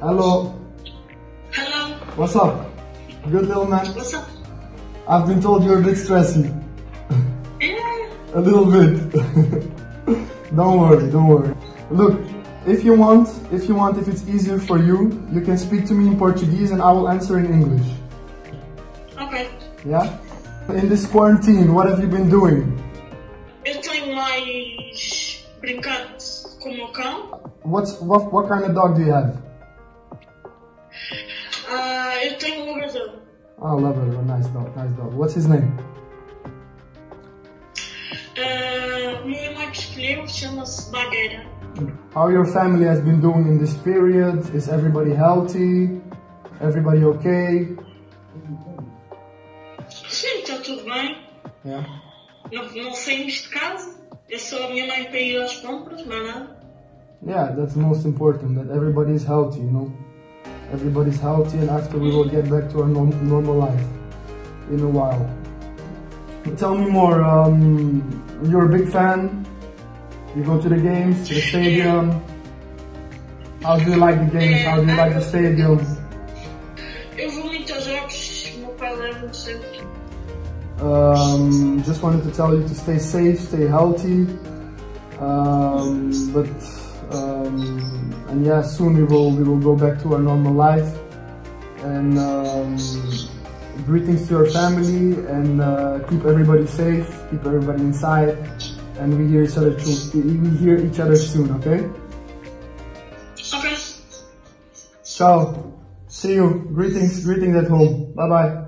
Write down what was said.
Hello. Hello. What's up? Good little man. What's up? I've been told you're a bit stressy. Yeah. A little bit. Don't worry, don't worry. Look, if you want, if it's easier for you, you can speak to me in Portuguese and I will answer in English. Okay. Yeah? In this quarantine, what have you been doing? Eu tenho mais brincado com o cão. What kind of dog do you have? Eu tenho labrador. Oh, labrador, nice dog, nice dog. What's his name? Minha mãe escolheu, chama-se Bagueira. How your family has been doing in this period? Is everybody healthy? Everybody okay? Sim, está tudo bem. Yeah. Não saímos de casa. É só a minha mãe para ir às compras, não é nada. Yeah, that's most important, that everybody is healthy, you know. Everybody's healthy and after we will get back to our normal life in a while. Tell me more, you're a big fan, you go to the games, to the stadium. How do you like the games, how do you like the stadium? Eu vou muito aos jogos, meu pai leva-me sempre. Just wanted to tell you to stay safe, stay healthy, and yeah, soon we will go back to our normal life, and greetings to your family, and keep everybody safe, keep everybody inside, and we hear each other soon, okay? Okay. Ciao. See you. Greetings at home. Bye bye.